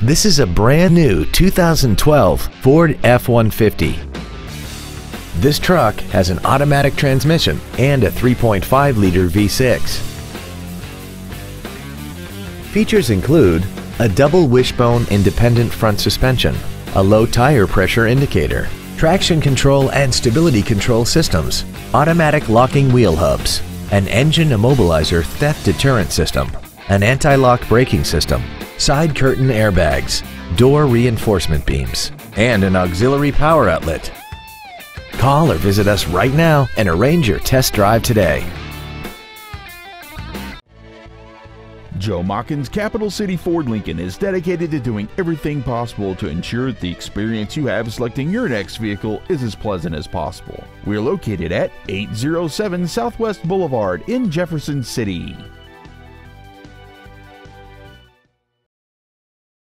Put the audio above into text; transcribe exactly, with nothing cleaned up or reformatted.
This is a brand new two thousand twelve Ford F one fifty. This truck has an automatic transmission and a three point five liter V six. Features include a double wishbone independent front suspension, a low tire pressure indicator, traction control and stability control systems, automatic locking wheel hubs, an engine immobilizer theft deterrent system, an anti-lock braking system, side curtain airbags, door reinforcement beams, and an auxiliary power outlet. Call or visit us right now and arrange your test drive today. Joe Machens Capital City Ford Lincoln is dedicated to doing everything possible to ensure that the experience you have selecting your next vehicle is as pleasant as possible. We are located at eight oh seven Southwest Boulevard in Jefferson City.